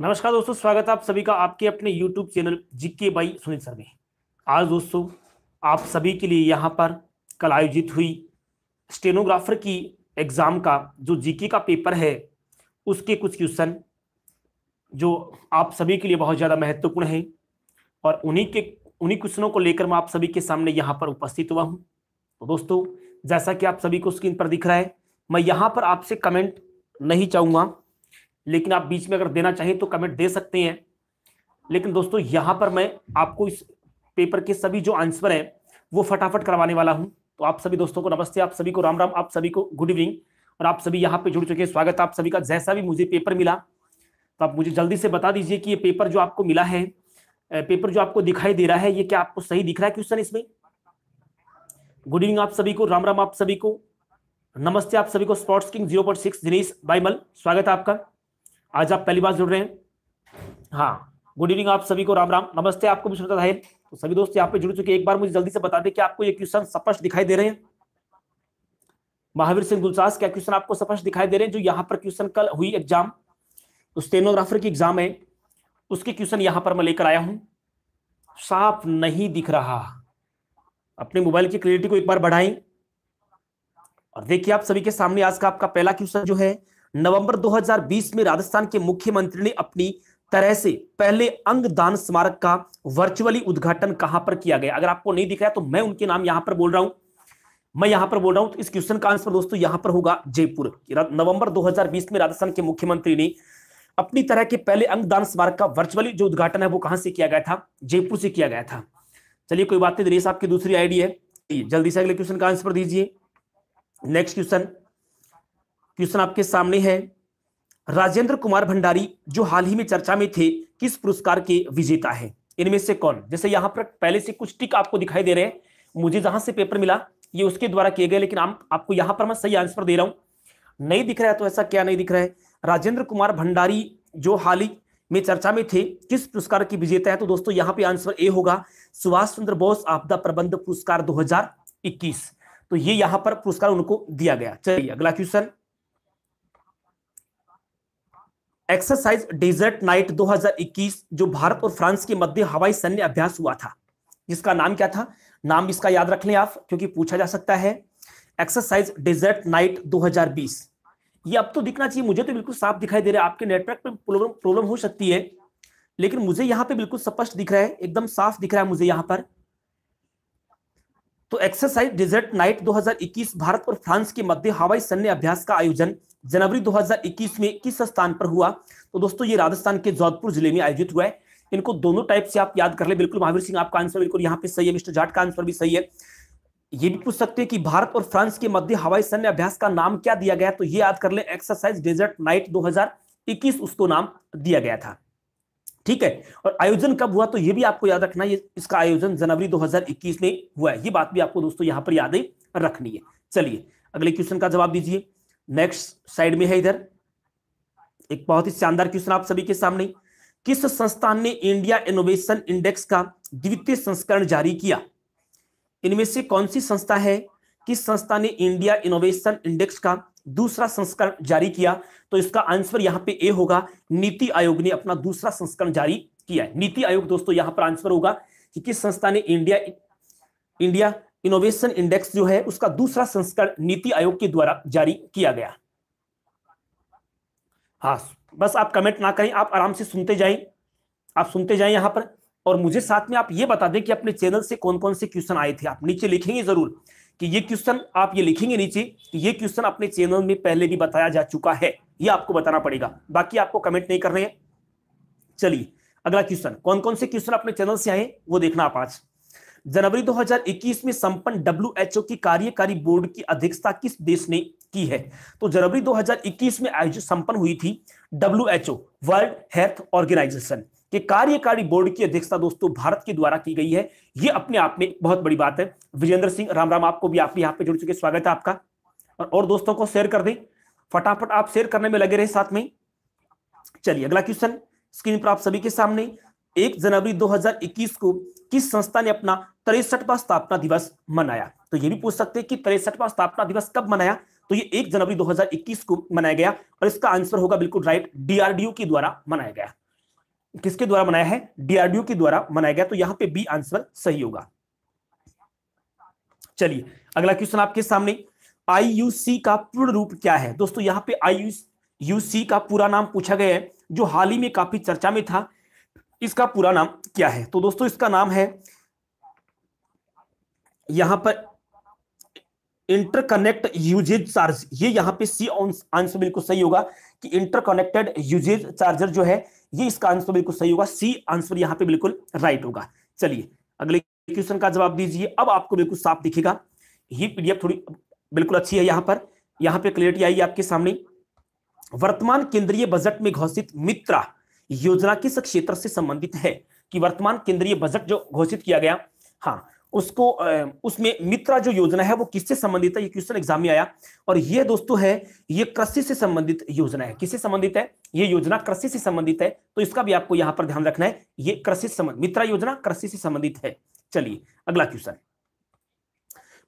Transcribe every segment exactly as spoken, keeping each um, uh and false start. नमस्कार दोस्तों, स्वागत है आप सभी का आपके अपने YouTube channel GK by Sunil sir में। आज दोस्तों आप सभी के लिए यहाँ पर कल आयोजित हुई स्टेनोग्राफर की एग्ज़ाम का जो जीके का पेपर है उसके कुछ क्वेश्चन जो आप सभी के लिए बहुत ज़्यादा महत्वपूर्ण है और उन्हीं के उन्हीं क्वेश्चनों को लेकर मैं आप सभी के सामने यहाँ पर उपस्थित हुआ हूँ। तो दोस्तों जैसा कि आप सभी को स्क्रीन पर दिख रहा है, मैं यहाँ पर आपसे कमेंट नहीं चाहूँगा, लेकिन आप बीच में अगर देना चाहें तो कमेंट दे सकते हैं। लेकिन दोस्तों यहाँ पर मैं आपको इस पेपर के सभी जो आंसर हैं वो फटाफट करवाने वाला हूँ। तो आप सभी दोस्तों को नमस्ते, आप सभी को राम राम, आप सभी को गुड इवनिंग, और आप सभी यहाँ पे जुड़ चुके हैं, स्वागत आप सभी का। जैसा भी मुझे पेपर मिला तो आप मुझे जल्दी से बता दीजिए कि ये पेपर जो आपको मिला है, पेपर जो आपको दिखाई दे रहा है, ये क्या आपको सही दिख रहा है क्वेश्चन इसमें? गुड इवनिंग आप सभी को, राम राम आप सभी को, नमस्ते आप सभी को। Sports king zero point six Dinesh Baimal, स्वागत है आपका, आज आप पहली बार जुड़ रहे हैं। हाँ, गुड इवनिंग आप सभी को, राम राम, नमस्ते आपको भी सुनता है। तो सभी दोस्त यहाँ पे जुड़ चुके हैं, एक बार मुझे जल्दी से बता दें कि आपको ये क्वेश्चन स्पष्ट दिखाई दे रहे हैं? महावीर सिंह गुलसास, क्या क्वेश्चन आपको स्पष्ट दिखाई दे रहे हैं? जो यहाँ पर क्वेश्चन कल हुई एग्जाम, तो स्टेनोग्राफर की एग्जाम है, उसके क्वेश्चन यहाँ पर मैं लेकर आया हूँ। साफ नहीं दिख रहा, अपने मोबाइल की क्लियरिटी को एक बार बढ़ाएं और देखिए आप सभी के सामने आज का आपका पहला क्वेश्चन जो है, नवंबर दो हज़ार बीस में राजस्थान के मुख्यमंत्री ने अपनी तरह से पहले अंगदान स्मारक का वर्चुअली उद्घाटन कहां पर किया गया? अगर आपको नहीं दिख रहा है तो मैं उनके नाम यहां पर बोल रहा हूं, मैं यहां पर बोल रहा हूं। तो इस क्वेश्चन का आंसर दोस्तों यहां पर होगा जयपुर। नवंबर दो हज़ार बीस में राजस्थान के मुख्यमंत्री ने अपनी तरह के पहले अंगदान स्मारक का वर्चुअली जो उद्घाटन है वो कहां से किया गया था? जयपुर से किया गया था। चलिए कोई बात नहीं, दिनेश आपकी दूसरी आईडी है, जल्दी से अगले क्वेश्चन का आंसर दीजिए। नेक्स्ट क्वेश्चन क्वेश्चन आपके सामने है, राजेंद्र कुमार भंडारी जो हाल ही में चर्चा में थे किस पुरस्कार के विजेता है? इनमें से कौन? जैसे यहाँ पर पहले से कुछ टिक आपको दिखाई दे रहे हैं, मुझे जहां से पेपर मिला ये उसके द्वारा किए गए, लेकिन आप, आपको यहाँ पर मैं सही आंसर दे रहा हूं। नहीं दिख रहा है तो ऐसा क्या नहीं दिख रहा है? राजेंद्र कुमार भंडारी जो हाल ही में चर्चा में थे किस पुरस्कार के विजेता है? तो दोस्तों यहाँ पे आंसर ए होगा, सुभाष चंद्र बोस आपदा प्रबंध पुरस्कार दो हज़ार इक्कीस। तो ये यहाँ पर पुरस्कार उनको दिया गया। चलिए अगला क्वेश्चन, एक्सरसाइज डेजर्ट नाइट दो हज़ार इक्कीस जो भारत और फ्रांस के मध्य हवाई सैन्य अभ्यास हुआ था, जिसका नाम क्या था? नाम इसका याद रख लें आप, क्योंकि पूछा जा सकता है। एक्सरसाइज डेजर्ट नाइट दो हज़ार बीस, ये अब तो दिखना चाहिए, मुझे तो बिल्कुल साफ दिखाई दे रहा है। आपके नेटवर्क पे प्रॉब्लम प्रॉब्लम हो सकती है, लेकिन मुझे यहाँ पे बिल्कुल स्पष्ट दिख रहा है, एकदम साफ दिख रहा है मुझे यहाँ पर। तो एक्सरसाइज डेजर्ट नाइट दो हज़ार इक्कीस भारत और फ्रांस के मध्य हवाई सैन्य अभ्यास का आयोजन जनवरी दो हज़ार इक्कीस में किस स्थान पर हुआ? तो दोस्तों ये राजस्थान के जोधपुर जिले में आयोजित हुआ है। इनको दोनों टाइप से आप याद कर ले। बिल्कुल महावीर सिंह आपका आंसर बिल्कुल यहाँ पे सही है, मिस्टर जाट का आंसर भी सही है। ये भी पूछ सकते हैं कि भारत और फ्रांस के मध्य हवाई सैन्य अभ्यास का नाम क्या दिया गया? तो ये याद कर ले, एक्सरसाइज डेजर्ट नाइट दो हज़ार इक्कीस उसको नाम दिया गया था, ठीक है। और आयोजन कब हुआ? तो ये भी आपको याद रखना है, इसका आयोजन जनवरी दो हज़ार इक्कीस में हुआ है। ये बात भी आपको दोस्तों यहाँ पर याद रखनी है। चलिए अगले क्वेश्चन का जवाब दीजिए। नेक्स्ट साइड में है, इधर एक बहुत ही शानदार क्वेश्चन आप सभी के सामने, किस संस्थान ने इंडिया इनोवेशन इंडेक्स का द्वितीय संस्करण जारी किया? इनमें से कौन सी संस्था है? किस संस्था ने इंडिया इनोवेशन इंडेक्स का दूसरा संस्करण जारी किया? तो इसका आंसर यहाँ पे ए होगा, नीति आयोग ने अपना दूसरा संस्करण जारी किया है। नीति आयोग दोस्तों यहाँ पर आंसर होगा कि किस संस्था ने इंडिया इंडिया इनोवेशन इंडेक्स जो है उसका दूसरा संस्करण नीति आयोग के द्वारा जारी किया गया। हाँ, बस आप कमेंट ना करें, आप आराम से सुनते जाएं, आप सुनते जाएं यहाँ पर, और मुझे साथ में आप ये बता दें कि अपने चैनल से कौन कौन से क्वेश्चन आए थे। आप नीचे लिखेंगे जरूर कि ये क्वेश्चन, आप ये लिखेंगे नीचे कि ये क्वेश्चन अपने चैनल में पहले भी बताया जा चुका है, ये आपको बताना पड़ेगा, बाकी आपको कमेंट नहीं करने हैं। चलिए अगला क्वेश्चन, कौन कौन से क्वेश्चन अपने चैनल से आए वो देखना आप। आज जनवरी दो हज़ार इक्कीस में संपन्न डब्ल्यूएचओ की कार्यकारी बोर्ड की अध्यक्षता किस देश ने की है? तो जनवरी दो हज़ार इक्कीस में आयोजित संपन्न हुई थी डब्ल्यूएचओ वर्ल्ड हेल्थ ऑर्गेनाइजेशन के कार्यकारी बोर्ड की अध्यक्षता दोस्तों भारत के द्वारा की गई है। यह अपने आप में बहुत बड़ी बात है। विजेंद्र सिंह, राम राम आपको भी, आप भी यहाँ पे जुड़ चुके, स्वागत है आपका। और, और दोस्तों को शेयर कर दें, फटाफट आप शेयर करने में लगे रहे साथ में। चलिए अगला क्वेश्चन स्क्रीन पर आप सभी के सामने, एक जनवरी दो हज़ार इक्कीस को किस संस्था ने अपना तिरसठवां स्थापना दिवस मनाया? तो ये भी पूछ सकते हैं कि तिरसठवां स्थापना दिवस कब मनाया? तो ये एक जनवरी दो हज़ार इक्कीस को मनाया गया, और इसका आंसर होगा बिल्कुल राइट, डीआरडीओ के द्वारा मनाया गया। किसके द्वारा बनाया है? डीआरडीओ के द्वारा बनाया गया, तो यहां पे बी आंसर सही होगा। चलिए अगला क्वेश्चन आपके सामने, आईयूसी का पूर्ण रूप क्या है? दोस्तों यहां पे आईयूसी का पूरा नाम पूछा गया है जो हाल ही में काफी चर्चा में था। इसका पूरा नाम क्या है? तो दोस्तों इसका नाम है यहां पर इंटरकनेक्ट यूजेज चार्ज। ये यहां पे सी आंसर बिल्कुल सही होगा कि इंटरकनेक्टेड यूजेज चार्जर जो है ये इसका आंसर बिल्कुल सही होगा। सी आंसर यहां पे बिल्कुल राइट होगा। चलिए अगले क्वेश्चन का जवाब दीजिए। अब आपको बिल्कुल साफ दिखेगा, ये पीडीएफ थोड़ी बिल्कुल अच्छी है, यहां पर यहां पे क्लियरिटी आई आपके सामने। वर्तमान केंद्रीय बजट में घोषित मित्रा योजना किस क्षेत्र से संबंधित है? कि वर्तमान केंद्रीय बजट जो घोषित किया गया, हाँ उसको उसमें मित्रा जो योजना है वो किससे संबंधित है? ये क्वेश्चन एग्जाम में आया। और ये दोस्तों है ये कृषि से संबंधित योजना है। किससे संबंधित है ये योजना? कृषि से संबंधित है, तो इसका भी आपको यहां पर ध्यान रखना है। ये कृषि संबंध मित्रा योजना कृषि से संबंधित है। चलिए अगला क्वेश्चन,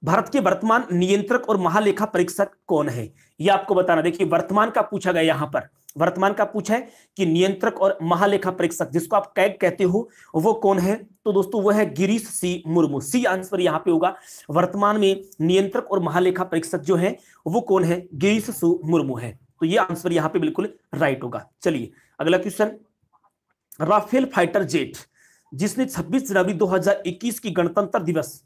भारत के वर्तमान नियंत्रक और महालेखा परीक्षक कौन है? ये आपको बताना। देखिए वर्तमान का पूछा गया, यहां पर वर्तमान का पूछा है कि नियंत्रक और महालेखा परीक्षक जिसको आप कैग कहते हो वो कौन है? तो दोस्तों वो है Girish C Murmu. C answer यहाँ पे होगा। वर्तमान में नियंत्रक और महालेखा परीक्षक जो है वो कौन है? गिरीश सु मुर्मू है। तो ये आंसर यहाँ पे बिल्कुल राइट होगा। चलिए अगला क्वेश्चन, राफेल फाइटर जेट जिसने छब्बीस जनवरी दो हजार इक्कीस की गणतंत्र दिवस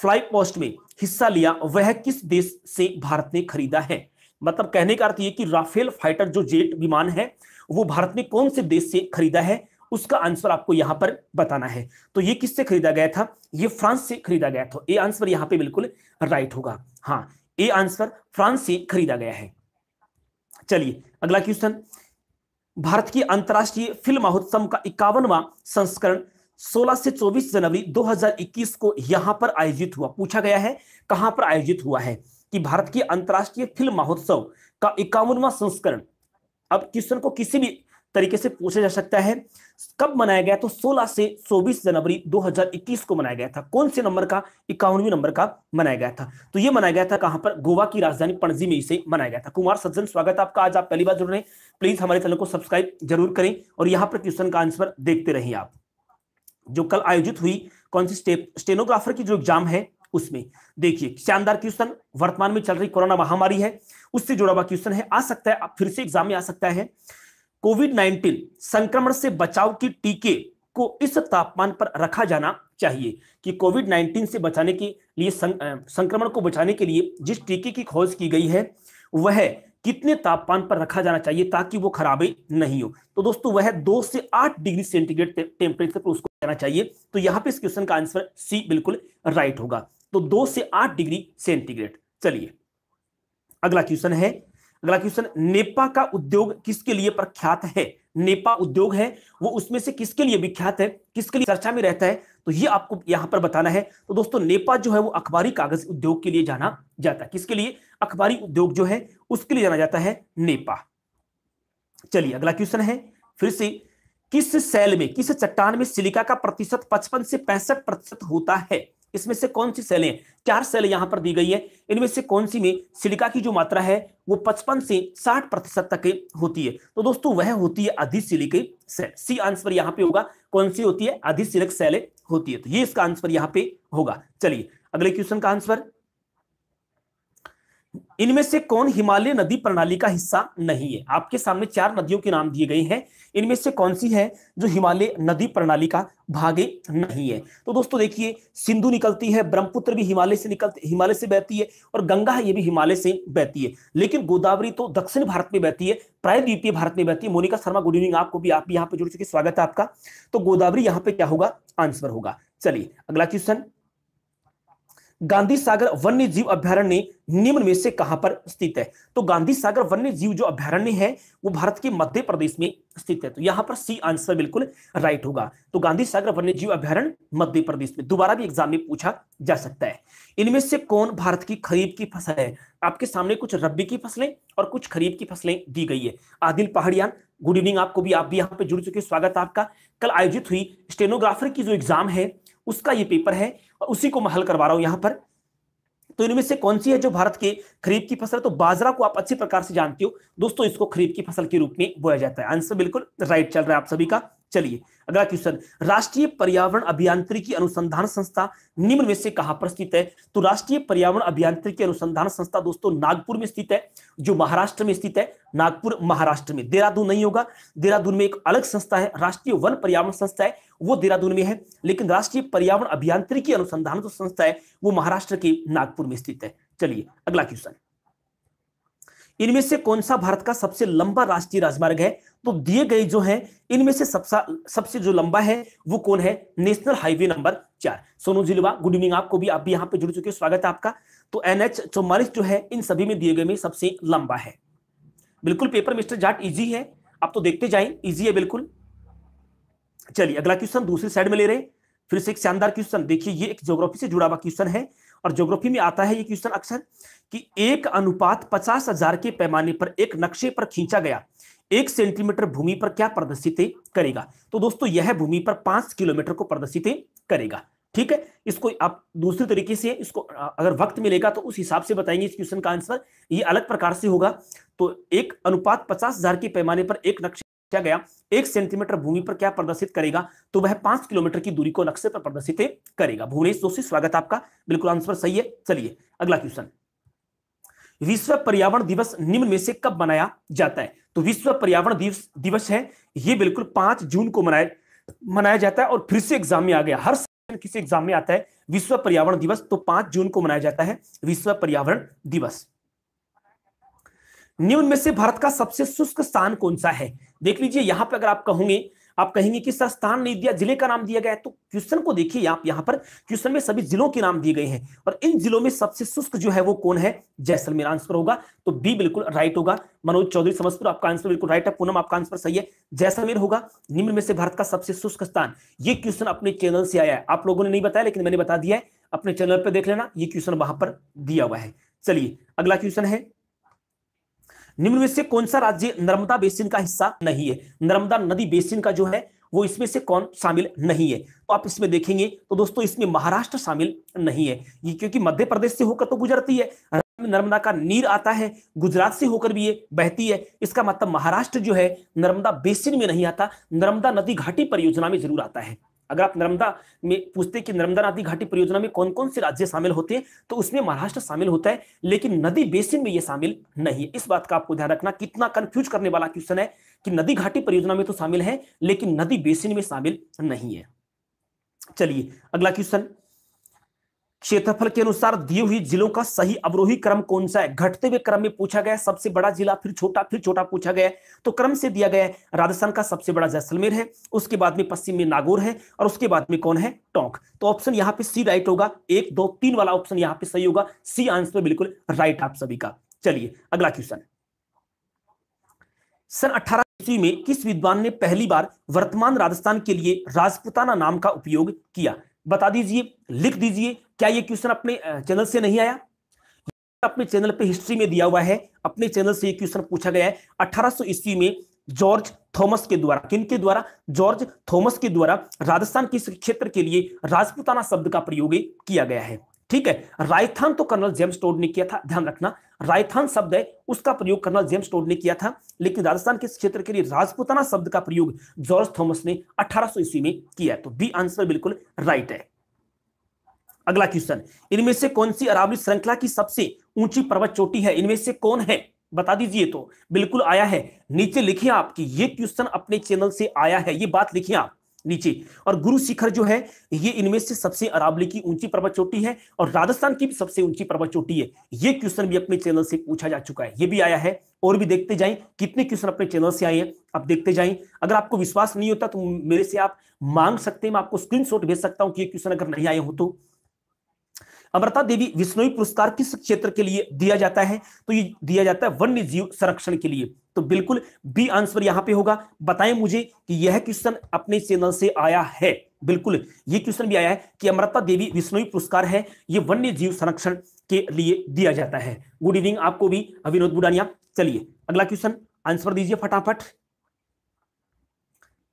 फ्लाई पोस्ट में हिस्सा लिया वह किस देश से भारत ने खरीदा है? मतलब कहने का अर्थ ये कि राफेल फाइटर जो जेट विमान है वो भारत ने कौन से देश से खरीदा है, उसका आंसर आपको यहां पर बताना है। तो ये किससे खरीदा गया था? ये फ्रांस से खरीदा गया था। ए आंसर यहां पे बिल्कुल राइट होगा। हाँ ए आंसर फ्रांस से खरीदा गया है। चलिए अगला क्वेश्चन, भारत की अंतर्राष्ट्रीय फिल्म महोत्सव का इक्यावनवां संस्करण सोलह से चौबीस जनवरी दो हजार इक्कीस को यहां पर आयोजित हुआ। पूछा गया है कहां पर आयोजित हुआ है कि भारत के अंतर्राष्ट्रीय फिल्म महोत्सव का इक्यावनवां संस्करण। अब क्वेश्चन को किसी भी तरीके से पूछा जा सकता है। कब मनाया गया? तो सोलह से चौबीस जनवरी दो हजार इक्कीस को मनाया गया था। कौन से नंबर का? इक्यावनवें नंबर का मनाया गया था। तो ये मनाया गया था कहां पर? गोवा की राजधानी पणजी में इसे मनाया गया था। कुमार सज्जन स्वागत आपका, आज आप पहली बार जुड़ रहे हैं, प्लीज हमारे चैनल को सब्सक्राइब जरूर करें और यहाँ पर क्वेश्चन का आंसर देखते रहिए आप। जो कल आयोजित हुई कौन सी स्टेनोग्राफर की जो एग्जाम है उसमें देखिए शानदार क्वेश्चन। वर्तमान में चल रही कोरोना महामारी है उससे जुड़ा हुआ क्वेश्चन है, आ सकता है फिर से एग्जाम में आ सकता है। कोविड नाइनटीन संक्रमण से बचाव के टीके को इस तापमान पर रखा जाना चाहिए। कि कोविड नाइनटीन से बचाने के लिए सं, संक्रमण को बचाने के लिए जिस टीके की खोज की गई है वह कितने तापमान पर रखा जाना चाहिए ताकि वो खराबे नहीं हो? तो दोस्तों वह दो से आठ डिग्री सेंटीग्रेड टेम्परेचर पर उसको जाना चाहिए। तो यहाँ पे इस क्वेश्चन का आंसर सी बिल्कुल राइट होगा। तो दो से आठ डिग्री सेंटीग्रेड। चलिए अगला क्वेश्चन है, अगला क्वेश्चन, नेपा का उद्योग किसके लिए प्रख्यात है? नेपा उद्योग है वो उसमें से किसके लिए विख्यात है, किसके लिए चर्चा में रहता है? तो ये आपको यहां पर बताना है। तो दोस्तों नेपा जो है वो अखबारी कागज उद्योग के लिए जाना जाता है। किसके लिए? अखबारी उद्योग जो है उसके लिए जाना जाता है नेपा। चलिए अगला क्वेश्चन है फिर से, किस सेल में किस चट्टान में सिलिका का प्रतिशत पचपन से पैंसठ प्रतिशत होता है? इसमें से कौन सी सेलें? चार सेल यहां पर दी गई है, इनमें से कौन सी में सिलिका की जो मात्रा है वो पचपन से साठ प्रतिशत तक होती है? तो दोस्तों वह होती है अधिसिलिक सेल। सी आंसर यहां पे होगा। कौन सी होती है? अधिसिलिक सेल होती है। तो ये इसका आंसर यहां पे होगा। चलिए अगले क्वेश्चन का आंसर, इनमें से कौन हिमालय नदी प्रणाली का हिस्सा नहीं है? आपके सामने चार नदियों के नाम दिए गए हैं, इनमें से कौन सी है जो हिमालय नदी प्रणाली का भागे नहीं है? तो दोस्तों देखिए सिंधु निकलती है, ब्रह्मपुत्र भी हिमालय से निकलती हिमालय से बहती है और गंगा है ये भी हिमालय से बहती है। लेकिन गोदावरी तो दक्षिण भारत में बहती है, प्रायद्वीपीय भारत में बहती है। मोनिका शर्मा गुड इवनिंग आपको भी, आप भी यहाँ पे जुड़ चुके, स्वागत है आपका। तो गोदावरी यहाँ पे क्या होगा? आंसर होगा। चलिए अगला क्वेश्चन, गांधी सागर वन्य जीव अभ्यारण्य निम्न में से कहां पर स्थित है? तो गांधी सागर वन्य जीव जो अभ्यारण्य है वो भारत के मध्य प्रदेश में स्थित है। तो यहां पर सी आंसर बिल्कुल राइट होगा। तो गांधी सागर वन्य जीव अभ्यारण्य मध्य प्रदेश में दोबारा भी एग्जाम में पूछा जा सकता है। इनमें से कौन भारत की खरीफ की फसल है? आपके सामने कुछ रबी की फसलें और कुछ खरीफ की फसलें दी गई है। आदिल पहाड़ियान गुड इवनिंग आपको भी, आप भी यहाँ पे जुड़ चुके, स्वागत आपका। कल आयोजित हुई स्टेनोग्राफर की जो एग्जाम है उसका ये पेपर है और उसी को मैं हल करवा रहा हूं यहां पर। तो इनमें से कौन सी है जो भारत के खरीफ की फसल? तो बाजरा को आप अच्छे प्रकार से जानते हो दोस्तों, इसको खरीफ की फसल के रूप में बोया जाता है। आंसर बिल्कुल राइट चल रहा है आप सभी का। चलिए अगला क्वेश्चन, राष्ट्रीय पर्यावरण अभियांत्रिकी अनुसंधान संस्था निम्न में से कहां पर स्थित है? तो राष्ट्रीय पर्यावरण अभियांत्रिकी अनुसंधान संस्था दोस्तों नागपुर में स्थित है, जो महाराष्ट्र में स्थित है। नागपुर महाराष्ट्र में, देहरादून नहीं होगा, देहरादून में एक अलग संस्था है, राष्ट्रीय वन पर्यावरण संस्था है, वो देहरादून में है, लेकिन राष्ट्रीय पर्यावरण अभियांत्रिकी अनुसंधान जो संस्था है वो महाराष्ट्र के नागपुर में स्थित है। चलिए अगला क्वेश्चन, इनमें से कौन सा भारत का सबसे लंबा राष्ट्रीय राजमार्ग है? तो दिए गए जो है इनमें से सबसा सबसे जो लंबा है वो कौन है? नेशनल हाईवे नंबर चार। सोनू जिलवा गुड इवनिंग, आपको भी, आप भी यहाँ पे जुड़ चुके हैं, स्वागत है आपका। तो एनएच चौवालीस जो है इन सभी में दिए गए में सबसे लंबा है। बिल्कुल पेपर मिस्टर जाट इजी है, आप तो देखते जाए, इजी है बिल्कुल। चलिए अगला क्वेश्चन दूसरी साइड में ले रहे, फिर से एक शानदार क्वेश्चन। देखिए ये एक ज्योग्राफी से जुड़ा हुआ क्वेश्चन है और ज्योग्राफी में आता है ये क्वेश्चन अक्सर कि एक अनुपात पचास हजार के पैमाने पर एक नक्शे पर खींचा गया एक सेंटीमीटर भूमि पर क्या प्रदर्शित करेगा? तो दोस्तों यह भूमि पर पांच किलोमीटर को प्रदर्शित करेगा। ठीक है, इसको आप दूसरे तरीके से, इसको अगर वक्त मिलेगा तो उस हिसाब से बताएंगे इस क्वेश्चन का आंसर, ये अलग प्रकार से होगा। तो एक अनुपात पचास हजार के पैमाने पर एक नक्शे क्या गया एक सेंटीमीटर भूमि पर क्या प्रदर्शित करेगा? तो वह पांच किलोमीटर की दूरी को नक्शे पर प्रदर्शित करेगा। भुवनेश जोशी स्वागत आपका, बिल्कुल आंसर सही है। चलिए अगला क्वेश्चन, विश्व पर्यावरण दिवस निम्न में से कब मनाया जाता है? तो विश्व पर्यावरण दिवस दिवस है ये बिल्कुल पांच जून को मनाया मनाया जाता है और फिर से एग्जाम में आ गया, हर किसी एग्जाम में आता है विश्व पर्यावरण दिवस, तो पांच जून को मनाया जाता है विश्व पर्यावरण दिवस। निम्न में से भारत का सबसे शुष्क स्थान कौन सा है? देख लीजिए यहाँ पे अगर आप कहोगे, आप कहेंगे कि सर स्थान नहीं दिया, जिले का नाम दिया गया है, तो क्वेश्चन को देखिए आप, यहाँ पर क्वेश्चन में सभी जिलों के नाम दिए गए हैं और इन जिलों में सबसे शुष्क जो है वो कौन है? जैसलमेर आंसर होगा, तो बी बिल्कुल राइट होगा। मनोज चौधरी समस्तपुर आपका आंसर बिल्कुल राइट है। पूनम आपका आंसर सही है, जैसलमेर होगा। निम्न में से भारत का सबसे शुष्क स्थान, ये क्वेश्चन अपने चैनल से आया है, आप लोगों ने नहीं बताया लेकिन मैंने बता दिया है, अपने चैनल पर देख लेना, ये क्वेश्चन वहां पर दिया हुआ है। चलिए अगला क्वेश्चन है, निम्न में से कौन सा राज्य नर्मदा बेसिन का हिस्सा नहीं है? नर्मदा नदी बेसिन का जो है वो इसमें से कौन शामिल नहीं है? तो आप इसमें देखेंगे तो दोस्तों इसमें महाराष्ट्र शामिल नहीं है, ये क्योंकि मध्य प्रदेश से होकर तो गुजरती है, नर्मदा का नीर आता है, गुजरात से होकर भी ये बहती है, इसका मतलब महाराष्ट्र जो है नर्मदा बेसिन में नहीं आता, नर्मदा नदी घाटी परियोजना में जरूर आता है। अगर आप नर्मदा में पूछते कि नर्मदा नदी घाटी परियोजना में कौन कौन से राज्य शामिल होते हैं तो उसमें महाराष्ट्र शामिल होता है, लेकिन नदी बेसिन में यह शामिल नहीं है। इस बात का आपको ध्यान रखना, कितना कंफ्यूज करने वाला क्वेश्चन है कि नदी घाटी परियोजना में तो शामिल है लेकिन नदी बेसिन में शामिल नहीं है। चलिए अगला क्वेश्चन, क्षेत्रफल के अनुसार दिए हुए जिलों का सही अवरोही क्रम कौन सा है? घटते हुए क्रम में पूछा गया, सबसे बड़ा जिला फिर छोटा फिर छोटा पूछा गया, तो क्रम से दिया गया है। राजस्थान का सबसे बड़ा जैसलमेर है, उसके बाद में पश्चिम में नागौर है और उसके बाद में कौन है? टोंक। तो ऑप्शन यहाँ पे सी राइट होगा, एक दो तीन वाला ऑप्शन यहाँ पे सही होगा, सी आंसर बिल्कुल राइट आप सभी का। चलिए अगला क्वेश्चन, सन अठारह ईस्वी में किस विद्वान ने पहली बार वर्तमान राजस्थान के लिए राजपुताना नाम का उपयोग किया? बता दीजिए, लिख दीजिए। क्या ये क्वेश्चन अपने चैनल से नहीं आया? अपने चैनल पे हिस्ट्री में दिया हुआ है, अपने चैनल से ये क्वेश्चन पूछा गया है। अठारह सौ ईस्वी में जॉर्ज थॉमस के द्वारा, किनके द्वारा? जॉर्ज थॉमस के द्वारा राजस्थान के क्षेत्र के लिए राजपुताना शब्द का प्रयोग किया गया है। ठीक है, राजस्थान तो कर्नल जेम्स टॉड ने किया था, ध्यान रखना, राजस्थान शब्द है उसका प्रयोग कर्नल जेम्स टॉड ने किया था, लेकिन राजस्थान के क्षेत्र के लिए राजपुताना शब्द का प्रयोग जॉर्ज थॉमस ने अठारह सौ ईस्वी में किया, तो बी आंसर बिल्कुल राइट है। अगला क्वेश्चन, इनमें से कौन सी अरावली श्रृंखला की सबसे ऊंची पर्वत चोटी है? इनमें से कौन है बता दीजिए, तो बिल्कुल आया है, नीचे लिखिए आपकी, ये क्वेश्चन अपने चैनल से आया है, ये बात लिखिए आप नीचे। और गुरु शिखर जो है ये इनमें से सबसे अरावली की ऊंची पर्वत चोटी है और राजस्थान की भी सबसे ऊंची पर्वत चोटी है, ये क्वेश्चन भी अपने चैनल से पूछा जा चुका है, ये भी आया है। और भी देखते जाएं कितने क्वेश्चन अपने चैनल से आए हैं, आप देखते जाएं। अगर आपको विश्वास नहीं होता तो मेरे से आप मांग सकते हैं, मैं आपको स्क्रीनशॉट भेज सकता हूं कि ये क्वेश्चन अगर नहीं आए हो तो। अमृता देवी बिश्नोई पुरस्कार किस क्षेत्र के लिए दिया जाता है? तो ये दिया जाता है वन्य जीव संरक्षण के लिए, तो बिल्कुल बी आंसर यहां पे होगा। बताएं मुझे कि यह क्वेश्चन अपने चैनल से आया है, बिल्कुल ये क्वेश्चन भी आया है कि अमृता देवी बिश्नोई पुरस्कार है ये वन्य जीव संरक्षण के लिए दिया जाता है। गुड इवनिंग आपको भी अविनोद बुडानिया। चलिए अगला क्वेश्चन, आंसर दीजिए फटाफट,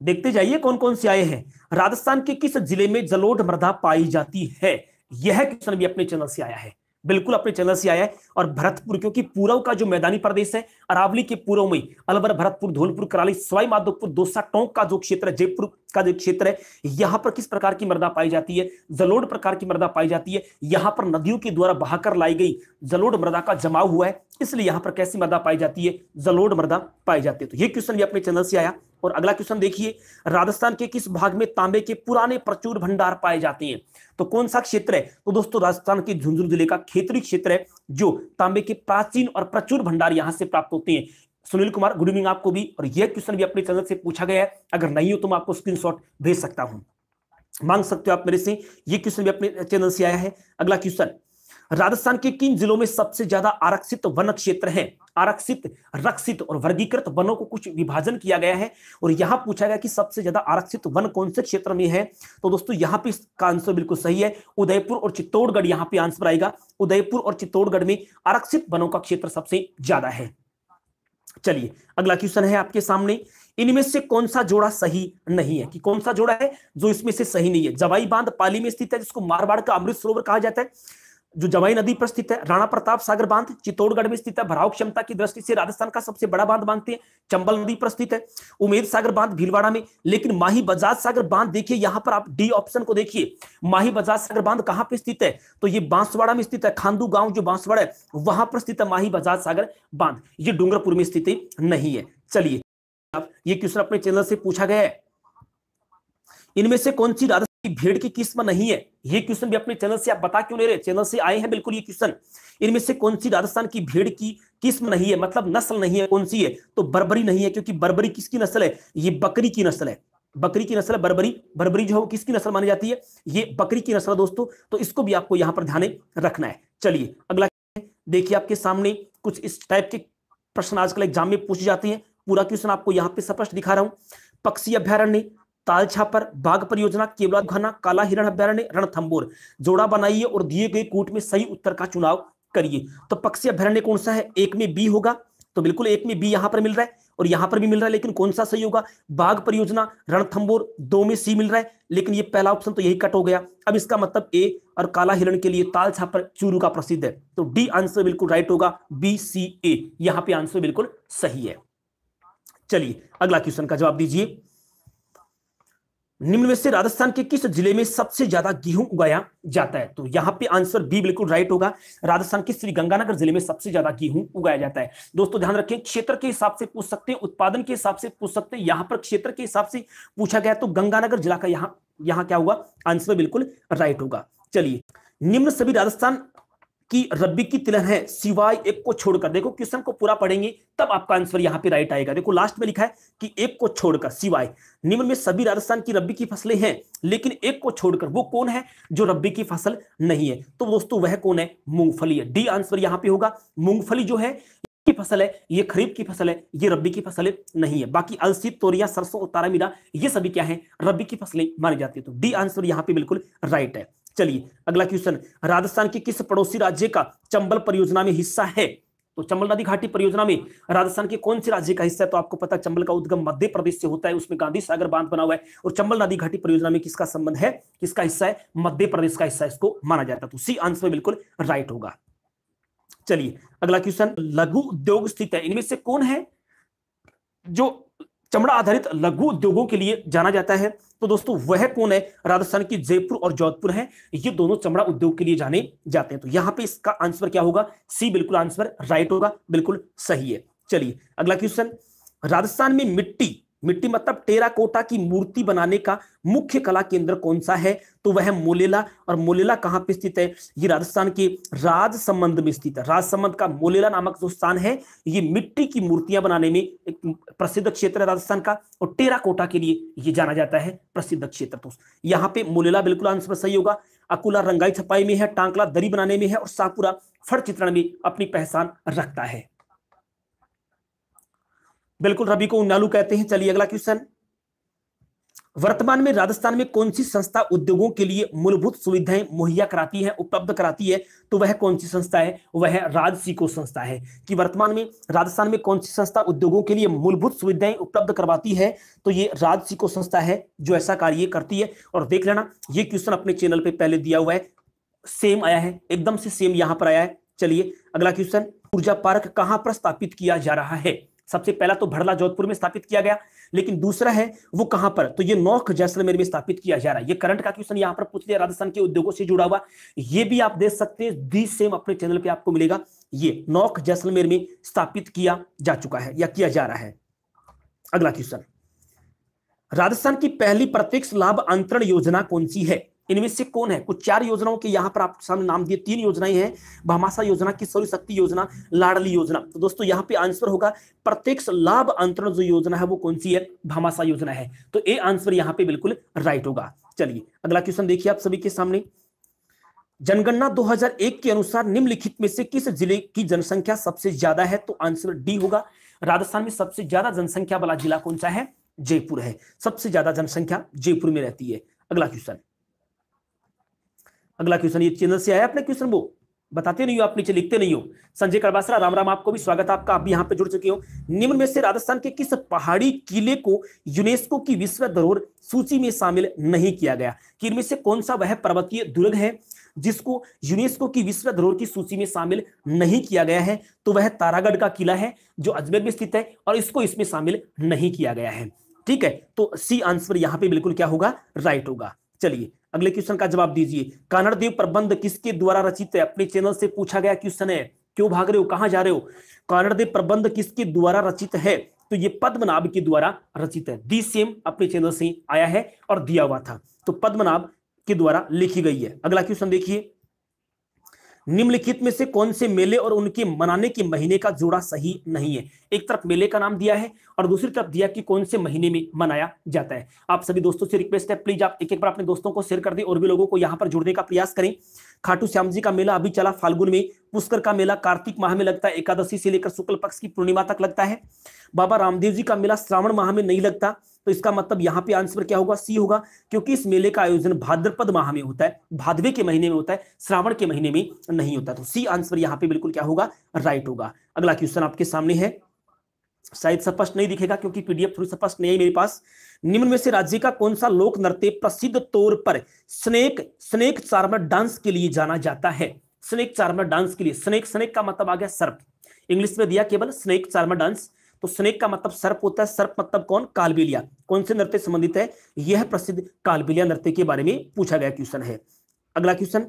देखते जाइए कौन कौन से आए हैं। राजस्थान के किस जिले में जलोढ़ मृदा पाई जाती है? यह क्वेश्चन भी अपने चैनल से आया है, बिल्कुल अपने चैनल से आया है। और भरतपुर, क्योंकि पूरव का जो मैदानी प्रदेश है, अरावली के पूर्व में अलवर, भरतपुर, धौलपुर, कराली, सवाई माधोपुर, दोसा, टोंक का जो क्षेत्र है, जयपुर का जो क्षेत्र है, यहां पर किस प्रकार की मृदा पाई जाती है? जलोढ़ प्रकार की मृदा पाई जाती है। यहां पर नदियों के द्वारा बहाकर लाई गई जलोढ़ मृदा का जमाव हुआ है, इसलिए यहां पर कैसी मृदा पाई जाती है? जलोढ़ मृदा पाई जाती है। तो यह क्वेश्चन भी अपने चैनल से आया। और अगला क्वेश्चन देखिए, राजस्थान के किस भाग में तांबे के पुराने प्रचुर भंडार पाए जाते हैं? तो कौन सा क्षेत्र है? तो दोस्तों राजस्थान के झुंझुनू जिले का खेतरी क्षेत्र है, जो तांबे के प्राचीन और प्रचुर भंडार यहां से प्राप्त होते हैं। सुनील कुमार, गुड इवनिंग आपको भी। और यह क्वेश्चन भी अपने चैनल से पूछा गया है, अगर नहीं हो तो मैं आपको स्क्रीनशॉट भेज सकता हूं, मांग सकते हो आप मेरे से। यह क्वेश्चन भी अपने चैनल से आया है। अगला क्वेश्चन, राजस्थान के किन जिलों में सबसे ज्यादा आरक्षित वन क्षेत्र है? आरक्षित, रक्षित और वर्गीकृत वनों को कुछ विभाजन किया गया है, और यहां पूछा गया कि सबसे ज्यादा आरक्षित वन कौन से क्षेत्र में है। तो दोस्तों यहां पे इसका आंसर बिल्कुल सही है, उदयपुर और चित्तौड़गढ़ यहां पे आंसर आएगा। उदयपुर और चित्तौड़गढ़ में आरक्षित वनों का क्षेत्र सबसे ज्यादा है। चलिए अगला क्वेश्चन है आपके सामने, इनमें से कौन सा जोड़ा सही नहीं है? कि कौन सा जोड़ा है जो इसमें से सही नहीं है? जवाई बांध पाली में स्थित है, जिसको मारवाड़ का अमृत सरोवर कहा जाता है, जो जवाई नदी पर स्थित है। राणा प्रताप सागर बांध चित्तौड़गढ़ में स्थित है, भराव क्षमता की दृष्टि से राजस्थान का सबसे बड़ा बांध बांधते हैं। चंबल नदी पर स्थित है। उमेद सागर बांध भीलवाड़ा में। लेकिन माही बजाज सागर बांध, देखिए यहां पर आप डी ऑप्शन को देखिए, माही बजाज सागर बांध कहां पे स्थित है? तो ये बांसवाड़ा में स्थित है। खांडू गांव जो बांसवाड़ा है वहां पर स्थित है माही बजाज सागर बांध, ये डूंगरपुर में स्थित नहीं है। चलिए अब ये क्वेश्चन अपने चैनल से पूछा गया है, इनमें से कौन सी राजस्थान की भेड़ की किस्म नहीं है? ये क्वेश्चन भी अपने चैनल से, आप बता क्यों नहीं रहे, चैनल से आए हैं बिल्कुल ये क्वेश्चन। इनमें से कौन सी राजस्थान की भेड़ की किस्म नहीं है, मतलब नस्ल नहीं है, कौन सी है? तो बर्बरी नहीं है, क्योंकि बर्बरी किसकी नस्ल है? ये बकरी की नस्ल है, बकरी की नस्ल है बर्बरी। बर्बरी जो है किसकी नस्ल मानी जाती है? ये बकरी की नस्ल है दोस्तों। तो इसको भी आपको यहां पर ध्यान रखना है। चलिए अगला देखिए आपके सामने, कुछ इस टाइप के प्रश्न आजकल एग्जाम में पूछे जाते हैं। पूरा क्वेश्चन आपको यहाँ पे स्पष्ट दिखा रहा हूं। पक्षी अभ्यारण्य, ताल छापर, बाघ परियोजना, केवला घना, काला हिरण अभ्यारण्य, रणथंबोर, जोड़ा बनाइए और दिए गए कूट में सही उत्तर का चुनाव करिए। तो पक्षी अभ्यारण्य कौन सा है? एक में बी होगा, तो बिल्कुल एक में बी यहां पर मिल रहा है और यहां पर भी मिल रहा है, लेकिन कौन सा सही होगा? बाघ परियोजना, रणथंबोर, दो में सी मिल रहा है, लेकिन ये पहला ऑप्शन तो यही कट हो गया। अब इसका मतलब ए और काला हिरण के लिए ताल छापर चूरू का प्रसिद्ध है, तो डी आंसर बिल्कुल राइट होगा, बी सी ए यहां पर आंसर बिल्कुल सही है। चलिए अगला क्वेश्चन का जवाब दीजिए, निम्न में से राजस्थान के किस जिले में सबसे ज्यादा गेहूं उगाया जाता है? तो यहां पे आंसर बी बिल्कुल राइट होगा, राजस्थान के श्रीगंगानगर जिले में सबसे ज्यादा गेहूं उगाया जाता है। दोस्तों ध्यान रखें, क्षेत्र के हिसाब से पूछ सकते हैं, उत्पादन के हिसाब से पूछ सकते हैं, यहां पर क्षेत्र के हिसाब से पूछा गया, तो गंगानगर जिला का यहां यहां क्या हुआ? आंसर बिल्कुल राइट होगा। चलिए, निम्न सभी राजस्थान कि रबी की तिलहन है सिवाय एक को छोड़कर, देखो क्वेश्चन को पूरा पढ़ेंगे तब आपका आंसर यहाँ पे राइट आएगा। देखो लास्ट में लिखा है कि एक को छोड़कर सिवाय, निम्न में सभी राजस्थान की रबी की फसलें हैं लेकिन एक को छोड़कर, वो कौन है जो रबी की फसल नहीं है? तो दोस्तों वह कौन है? मूंगफली है, डी आंसर यहाँ पे होगा। मूंगफली जो है की फसल है, ये खरीफ की फसल है, ये रबी की फसल नहीं है। बाकी अलसी, तोरिया, सरसों और तारामीरा ये सभी क्या है? रबी की फसलें मानी जाती है, तो डी आंसर यहाँ पे बिल्कुल राइट है। चलिए अगला क्वेश्चन, राजस्थान के किस पड़ोसी राज्य का चंबल परियोजना में हिस्सा है? तो चंबल नदी घाटी परियोजना में राजस्थान के कौन से राज्य का हिस्सा है? तो आपको पता है चंबल का उद्गम मध्य प्रदेश से होता है, उसमें गांधी सागर बांध बना हुआ है, और चंबल नदी घाटी परियोजना में किसका संबंध है, किसका हिस्सा है? मध्य प्रदेश का हिस्सा इसको माना जाता है, तो सी आंसर बिल्कुल राइट होगा। चलिए अगला क्वेश्चन, लघु उद्योग स्थित है, इनमें से कौन है जो चमड़ा आधारित लघु उद्योगों के लिए जाना जाता है? तो दोस्तों वह कौन है? राजस्थान की जयपुर और जोधपुर है, ये दोनों चमड़ा उद्योग के लिए जाने जाते हैं, तो यहां पे इसका आंसर क्या होगा? सी बिल्कुल आंसर राइट होगा, बिल्कुल सही है। चलिए अगला क्वेश्चन, राजस्थान में मिट्टी मिट्टी मतलब टेराकोटा की मूर्ति बनाने का मुख्य कला केंद्र कौन सा है? तो वह मोलेला, और मोलेला कहां पे स्थित है? ये राजस्थान के राजसमंद में स्थित है। राजसमंद का मोलेला नामक जो स्थान है, ये मिट्टी की मूर्तियां बनाने में एक प्रसिद्ध क्षेत्र है राजस्थान का, और टेराकोटा के लिए ये जाना जाता है प्रसिद्ध क्षेत्र, तो यहाँ पे मोलेला बिल्कुल आंसर सही होगा। अकुला रंगाई छपाई में है, टांकला दरी बनाने में है, और सापुरा फड़ चित्रण में अपनी पहचान रखता है। बिल्कुल रबी को उन्नालू कहते हैं। चलिए अगला क्वेश्चन, वर्तमान में राजस्थान में कौन सी संस्था उद्योगों के लिए मूलभूत सुविधाएं मुहैया कराती है, उपलब्ध कराती है? तो वह कौन सी संस्था है? वह राजसिको संस्था है। कि वर्तमान में राजस्थान में कौन सी संस्था उद्योगों के लिए मूलभूत सुविधाएं उपलब्ध करवाती है, तो ये राजसिको संस्था है जो ऐसा कार्य करती है। और देख लेना, यह क्वेश्चन अपने चैनल पर पहले दिया हुआ है, सेम आया है, एकदम से सेम यहां पर आया है। चलिए अगला क्वेश्चन, ऊर्जा पार्क कहां पर स्थापित किया जा रहा है? सबसे पहला तो भड़ला जोधपुर में स्थापित किया गया, लेकिन दूसरा है वो कहां पर, तो ये नौख जैसलमेर में स्थापित किया जा रहा है। ये करंट का क्वेश्चन यहां पर पूछ लिया, राजस्थान के उद्योगों से जुड़ा हुआ। ये भी आप देख सकते हैं, दी सेम अपने चैनल पे आपको मिलेगा। ये नौख जैसलमेर में स्थापित किया जा चुका है या किया जा रहा है। अगला क्वेश्चन, राजस्थान की पहली प्रत्यक्ष लाभ अंतरण योजना कौन सी है? इनमें से कौन है? कुछ चार योजनाओं के यहां पर आपके सामने नाम दिए, तीन योजनाएं हैं, भामाशाह योजना, किशोरी शक्ति योजना, लाडली योजना। तो दोस्तों यहां पे आंसर होगा प्रत्यक्ष लाभ अंतरण जो योजना है वो कौन सी है? भामाशाह योजना है। तो ए आंसर यहां पे बिल्कुल राइट होगा। चलिए अगला क्वेश्चन देखिए आप सभी के सामने, जनगणना दो हजार एक के अनुसार निम्नलिखित में से किस जिले की जनसंख्या सबसे ज्यादा है? तो आंसर डी होगा। राजस्थान में सबसे ज्यादा जनसंख्या वाला जिला कौन सा है? जयपुर है। सबसे ज्यादा जनसंख्या जयपुर में रहती है। अगला क्वेश्चन, अगला क्वेश्चन ये चैनल से आया अपने क्वेश्चन, वो बताते नहीं हो आप, नीचे लिखते नहीं हो। संजय करवासरा, राम राम, आपको भी स्वागत है आपका, आप भी यहाँ पे जुड़ चुके हो। निम्न में से राजस्थान के किस पहाड़ी किले को यूनेस्को की विश्व धरोहर सूची में शामिल नहीं किया गया? कि इनमें से कौन सा वह पर्वतीय दुर्ग है जिसको यूनेस्को की विश्व धरोहर की सूची में शामिल नहीं किया गया है? तो वह तारागढ़ का किला है जो अजमेर में स्थित है, और इसको इसमें शामिल नहीं किया गया है। ठीक है, तो सी आंसर यहाँ पे बिल्कुल क्या होगा? राइट होगा। चलिए अगले क्वेश्चन का जवाब दीजिए, कानड़देव प्रबंध किसके द्वारा रचित है? अपने चैनल से पूछा गया क्वेश्चन है, क्यों भाग रहे हो, कहां जा रहे हो? कानड़देव प्रबंध किसके द्वारा रचित है? तो ये पद्मनाभ के द्वारा रचित है। दी सेम अपने चैनल से आया है और दिया हुआ था, तो पद्मनाभ के द्वारा लिखी गई है। अगला क्वेश्चन देखिए, निम्नलिखित में से कौन से मेले और उनके मनाने के महीने का जोड़ा सही नहीं है? एक तरफ मेले का नाम दिया है और दूसरी तरफ दिया कि कौन से महीने में मनाया जाता है। आप सभी दोस्तों से रिक्वेस्ट है, प्लीज आप एक एक बार अपने दोस्तों को शेयर कर दें और भी लोगों को यहाँ पर जुड़ने का प्रयास करें। खाटू श्याम जी का मेला अभी चला फाल्गुन में, पुष्कर का मेला कार्तिक माह में लगता है, एकादशी से लेकर शुक्ल पक्ष की पूर्णिमा तक लगता है। बाबा रामदेव जी का मेला श्रावण माह में नहीं लगता, तो इसका मतलब यहाँ पे आंसर क्या होगा? सी होगा, क्योंकि इस मेले का आयोजन भाद्रपद माह में होता है, भादवे के महीने में होता है, श्रावण के महीने में नहीं होता। तो सी आंसर यहाँ पे बिल्कुल क्या होगा? राइट होगा। अगला क्वेश्चन आपके सामने है, शायद स्पष्ट नहीं दिखेगा क्योंकि पीडीएफ थोड़ी स्पष्ट नहीं है मेरे पास। निम्न में से राज्य का कौन सा लोक नृत्य प्रसिद्ध तौर पर स्नेक स्नेक चार्मर डांस के लिए जाना जाता है? स्नेक चार्मर डांस के लिए, स्नेक स्नेक का मतलब आ गया सर्प, इंग्लिश में दिया केवल स्नेक चार्मर डांस, तो स्नेक का मतलब सर्प होता है, सर्प मतलब कौन? कालबेलिया। कौन से नृत्य संबंधित है? यह प्रसिद्ध कालबेलिया नृत्य के बारे में पूछा गया क्वेश्चन है। अगला क्वेश्चन,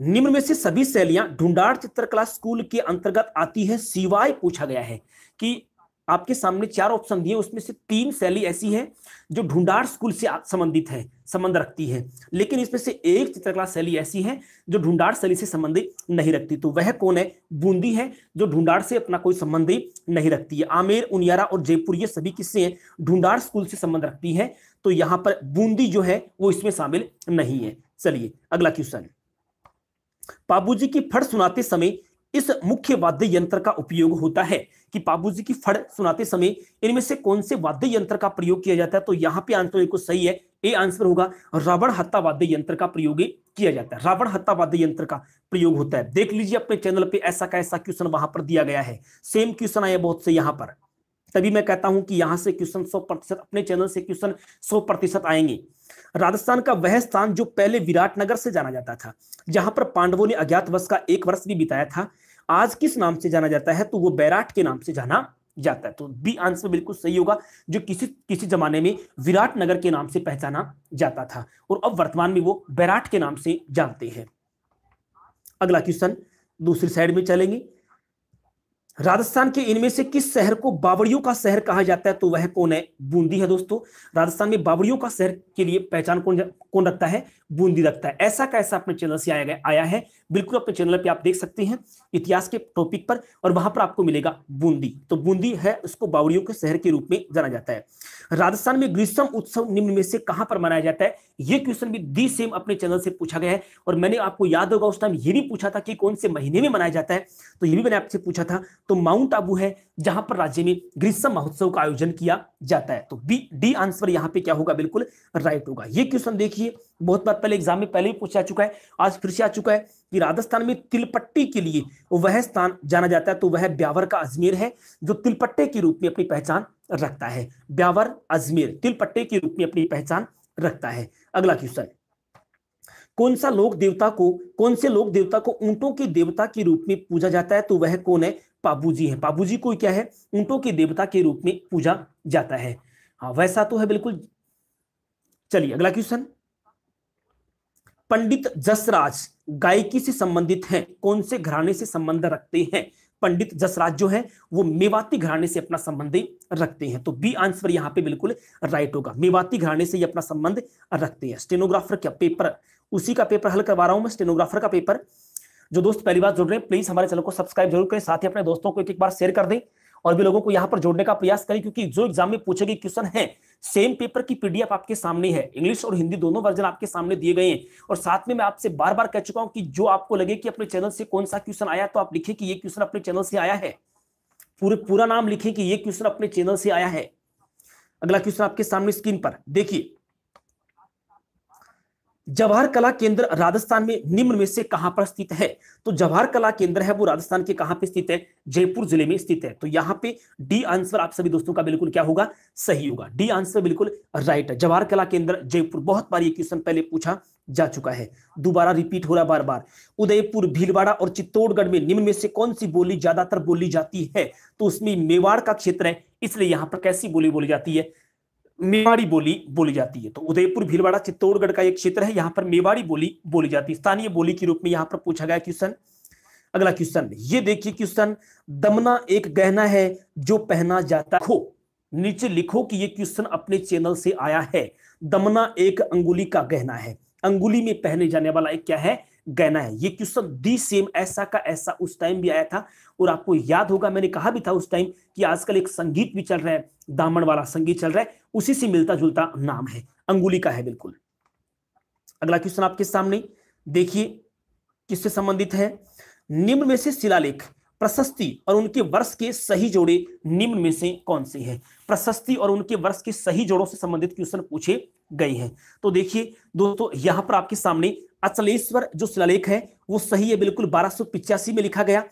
निम्न में से सभी शैलियां ढूंढाड़ चित्रकला स्कूल के अंतर्गत आती है सिवाय, पूछा गया है कि आपके सामने चार ऑप्शन दिए, उसमें से तीन शैली ऐसी है जो ढूंढाड़ स्कूल से संबंधित है, संबंध रखती है, लेकिन इसमें से एक चित्रकला शैली ऐसी है जो ढूंढाड़ शैली से संबंध नहीं रखती। तो वह कौन है? बूंदी है, जो ढूंढाड़ से अपना कोई संबंध नहीं रखती है। आमेर, उनियारा और जयपुर, ये सभी किससे हैं? ढूंढाड़ स्कूल से संबंध रखती है। तो यहां पर बूंदी जो है वो इसमें शामिल नहीं है। चलिए अगला क्वेश्चन, बाबूजी की फड़ सुनाते समय इस मुख्य वाद्य यंत्र का उपयोग होता है? कि बाबूजी की फड़ सुनाते समय इनमें से कौन से वाद्य यंत्र का प्रयोग किया जाता है? तो यहाँ पे आंसर बिल्कुल सही है, ए आंसर होगा, रावण हत्ता वाद्य यंत्र का प्रयोग किया जाता है। रावण हत्ता वाद्य यंत्र का प्रयोग होता है। देख लीजिए अपने चैनल पे, ऐसा का ऐसा क्वेश्चन वहां पर दिया गया है, सेम क्वेश्चन आया बहुत से यहाँ पर। तभी मैं कहता हूं कि यहां से क्वेश्चन सौ प्रतिशत अपने चैनल से क्वेश्चन सौ प्रतिशत आएंगे। राजस्थान का वह स्थान जो पहले विराटनगर से जाना जाता था, जहां पर पांडवों ने अज्ञातवास का एक वर्ष भी बिताया था, आज किस नाम से जाना जाता है? तो वो बैराट के नाम से जाना जाता है। तो बी आंसर बिल्कुल सही होगा, जो किसी किसी जमाने में विराटनगर के नाम से पहचाना जाता था और अब वर्तमान में वो बैराट के नाम से जानते हैं। अगला क्वेश्चन दूसरी साइड में चलेंगे, राजस्थान के इनमें से किस शहर को बावड़ियों का शहर कहा जाता है? तो वह कौन है? बूंदी है दोस्तों। राजस्थान में बावड़ियों का शहर के लिए पहचान कौन कौन रखता है? बूंदी रखता है। ऐसा कैसा अपने चैनल से आया गया आया है, बिल्कुल अपने चैनल पे आप देख सकते हैं इतिहास के टॉपिक पर, और वहां पर आपको मिलेगा बूंदी। तो बूंदी है, उसको बावड़ियों के शहर के रूप में जाना जाता है। राजस्थान में ग्रीष्म उत्सव निम्न में से कहां पर मनाया जाता है? यह क्वेश्चन भी दी सेम अपने चैनल से पूछा गया है, और मैंने आपको याद होगा उस टाइम ये भी पूछा था कि कौन से महीने में मनाया जाता है, तो ये भी मैंने आपसे पूछा था। तो माउंट आबू है जहां पर राज्य में ग्रीष्म महोत्सव का आयोजन किया जाता है। तो बी डी आंसर यहां पे क्या होगा? बिल्कुल राइट होगा। ये क्वेश्चन देखिए, बहुत बार पहले एग्जाम में पहले भी पूछा चुका है, आज फिर से आ चुका है कि राजस्थान में तिलपट्टी के लिए वह स्थान जाना जाता है, तो वह ब्यावर का अजमेर है, जो तिलपट्टे के रूप में अपनी पहचान रखता है। ब्यावर अजमेर तिलपट्टे के रूप में अपनी पहचान रखता है। अगला क्वेश्चन, कौन सा लोक देवता को कौन से लोक देवता को ऊंटों के देवता के रूप में पूजा जाता है, तो वह कौन है? पाबूजी है। पाबूजी को क्या है? ऊंटों के देवता के रूप में पूजा जाता है। हाँ, वैसा तो है बिल्कुल। चलिए अगला क्वेश्चन, पंडित जसराज गायकी से संबंधित हैं, कौन से घराने से संबंध रखते हैं? पंडित जसराज जो है वो मेवाती घराने से अपना संबंध रखते हैं, तो बी आंसर यहां पे बिल्कुल राइट होगा। मेवाती घराने से ये अपना संबंध रखते हैं। स्टेनोग्राफर का पेपर, उसी का पेपर हल करवा रहा हूं मैं, स्टेनोग्राफर का पेपर। जो दोस्त पहली बार जुड़ रहे हैं प्लीज हमारे चैनल को सब्सक्राइब जरूर करें, साथ ही अपने दोस्तों को एक एक बार शेयर कर दें और भी लोगों को यहां पर जोड़ने का प्रयास करें, क्योंकि जो एग्जाम में पूछे गए क्वेश्चन है, सेम पेपर की पीडीएफ आपके सामने है, इंग्लिश और हिंदी दोनों वर्जन आपके सामने दिए गए हैं। और साथ में मैं आपसे बार बार कह चुका हूं कि जो आपको लगे कि अपने चैनल से कौन सा क्वेश्चन आया, तो आप लिखें कि ये क्वेश्चन अपने चैनल से आया है, पूरे पूरा नाम लिखें कि ये क्वेश्चन अपने चैनल से आया है। अगला क्वेश्चन आपके सामने स्क्रीन पर देखिए, जवाहर कला केंद्र राजस्थान में निम्न में से कहां पर स्थित है? तो जवाहर कला केंद्र है वो राजस्थान के कहां पे स्थित है? जयपुर जिले में स्थित है। तो यहां पे डी आंसर आप सभी दोस्तों का बिल्कुल क्या होगा? सही होगा। डी आंसर बिल्कुल राइट है। जवाहर कला केंद्र जयपुर, बहुत बार ये क्वेश्चन पहले पूछा जा चुका है, दोबारा रिपीट हो रहा बार बार। उदयपुर, भीलवाड़ा और चित्तौड़गढ़ में निम्न में से कौन सी बोली ज्यादातर बोली जाती है? तो उसमें मेवाड़ का क्षेत्र है, इसलिए यहां पर कैसी बोली बोली जाती है? मेवाड़ी बोली बोली जाती है। तो उदयपुर, भीलवाड़ा, चित्तौड़गढ़ का एक क्षेत्र है, यहां पर मेवाड़ी बोली बोली जाती है, स्थानीय बोली के रूप में यहां पर पूछा गया क्वेश्चन। अगला क्वेश्चन ये देखिए क्वेश्चन, दमना एक गहना है जो पहना जाता, खो नीचे लिखो कि यह क्वेश्चन अपने चैनल से आया है। दमना एक अंगुली का गहना है, अंगुली में पहने जाने वाला एक क्या है? गहना है। ये क्वेश्चन दी सेम ऐसा का ऐसा उस टाइम भी आया था, और आपको याद होगा मैंने कहा भी था उस टाइम कि आजकल एक संगीत भी चल रहा है, दामन वाला संगीत चल रहा है, उसी से मिलता जुलता नाम है, अंगुली का है बिल्कुल। अगला क्वेश्चन आपके सामने देखिए किससे संबंधित है, निम्न में से शिलालेख, प्रशस्ति और उनके वर्ष के सही जोड़े निम्न में से कौन से हैं? प्रशस्ति और उनके वर्ष के सही जोड़ों से संबंधित क्वेश्चन पूछे गए हैं। तो देखिए दोस्तों यहां पर आपके सामने अचलेश्वर जो शिलालेख है वो सही है बिल्कुल, बारह सौ पिचासी में लिखा गया।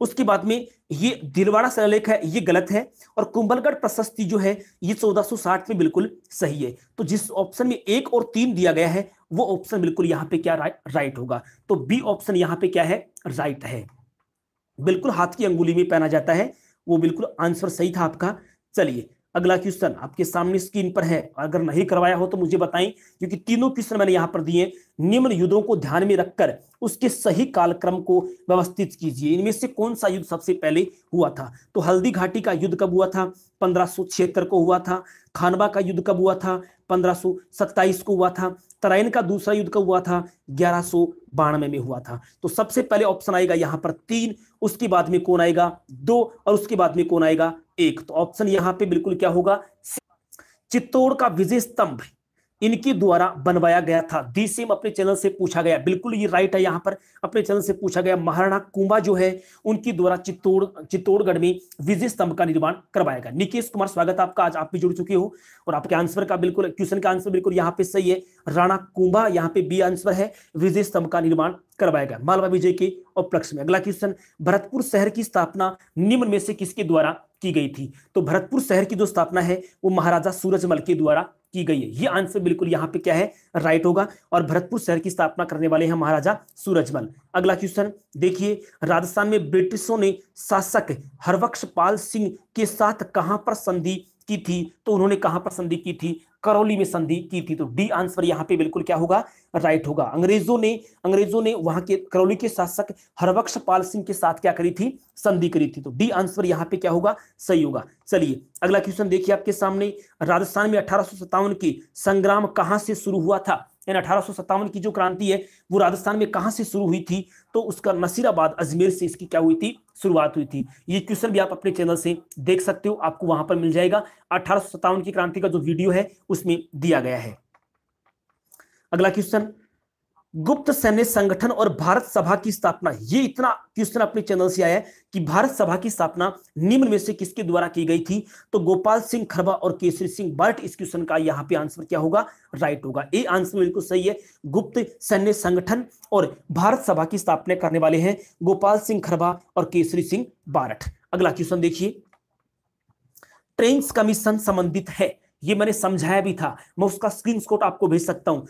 उसके बाद में ये दिलवाड़ा शिलालेख है ये गलत है, और कुंभलगढ़ प्रशस्ति जो है ये चौदह सौ साठ में बिल्कुल सही है। तो जिस ऑप्शन में एक और तीन दिया गया है वो ऑप्शन बिल्कुल यहाँ पे क्या राइट होगा, तो बी ऑप्शन यहाँ पे क्या है? राइट है बिल्कुल, हाथ की अंगुली में पहना जाता है, वो बिल्कुल आंसर सही था आपका। चलिए अगला क्वेश्चन आपके सामने स्क्रीन पर है, अगर नहीं करवाया हो तो मुझे बताएं, क्योंकि तीनों क्वेश्चन मैंने यहां पर दिए। निम्न युद्धों को ध्यान में रखकर उसके सही कालक्रम को व्यवस्थित कीजिए, इनमें से कौन सा युद्ध सबसे पहले हुआ था? तो हल्दी घाटी का युद्ध कब हुआ था? पंद्रह सौ छिहत्तर को हुआ था। खानवा का युद्ध कब हुआ था? पंद्रह सौ सत्ताईस को हुआ था। तराइन का दूसरा युद्ध कब हुआ था? ग्यारह सौ बानवे में हुआ था। तो सबसे पहले ऑप्शन आएगा यहाँ पर तीन, उसके बाद में कौन आएगा? दो, और उसके बाद में कौन आएगा? एक। तो ऑप्शन यहाँ पे बिल्कुल क्या होगा? चित्तौड़ का विजय स्तंभ इनके द्वारा बनवाया गया था, दी सेम अपने चैनल से पूछा गया, बिल्कुल ये राइट है। यहाँ पर अपने चैनल से पूछा गया, महाराणा कुंभा जो है उनके द्वारा चित्तौड़ चित्तौड़गढ़ में विजय स्तंभ का निर्माण करवाया गया। निकेश कुमार स्वागत आपका, आज आप भी जुड़ चुके हो, और आपके आंसर का बिल्कुल क्वेश्चन का आंसर बिल्कुल यहाँ पे सही है, राणा कुंभा यहाँ पे बी आंसर है, विजय स्तंभ का निर्माण करवाया गया मालवा विजय के उपलक्ष्य में। अगला क्वेश्चन, भरतपुर शहर की स्थापना निम्न में से किसके द्वारा की गई थी? तो भरतपुर शहर की जो स्थापना है वो महाराजा सूरजमल के द्वारा की गई है, ये आंसर बिल्कुल यहाँ पे क्या है? राइट होगा, और भरतपुर शहर की स्थापना करने वाले हैं महाराजा सूरजमल। अगला क्वेश्चन देखिए, राजस्थान में ब्रिटिशों ने शासक हरबख्शपाल सिंह के साथ कहां पर संधि की थी? तो उन्होंने कहां पर संधि की थी? करौली में संधि की थी। तो डी आंसर यहाँ पे बिल्कुल क्या होगा? राइट होगा। अंग्रेजों ने अंग्रेजों ने वहां के करौली के शासक हरबख्शपाल सिंह के साथ क्या करी थी? संधि करी थी। तो डी आंसर यहाँ पे क्या होगा? सही होगा। चलिए अगला क्वेश्चन देखिए आपके सामने, राजस्थान में अठारह सौ सत्तावन की संग्राम कहां से शुरू हुआ था? यानी अठारह सौ सत्तावन की जो क्रांति है वो राजस्थान में कहां से शुरू हुई थी? तो उसका नसीराबाद अजमेर से इसकी क्या हुई थी? शुरुआत हुई थी। ये क्वेश्चन भी आप अपने चैनल से देख सकते हो, आपको वहां पर मिल जाएगा, अठारह सौ सत्तावन की क्रांति का जो वीडियो है उसमें दिया गया है। अगला क्वेश्चन, गुप्त सैन्य संगठन और भारत सभा की स्थापना, ये इतना क्वेश्चन अपने चैनल से आया है कि भारत सभा की स्थापना निम्न में से किसके द्वारा की गई थी? तो गोपाल सिंह खरबा और केसरी सिंह बट, इस क्वेश्चन का यहाँ पे आंसर क्या होगा? राइट होगा। ए आंसर बिल्कुल सही है, गुप्त सैन्य संगठन और भारत सभा की स्थापना करने वाले हैं गोपाल सिंह खरबा और केसरी सिंह बारठ। अगला क्वेश्चन देखिए, ट्रेन्स कमीशन संबंधित है, ये मैंने समझाया भी था, मैं उसका स्क्रीनशॉट आपको भेज सकता हूं।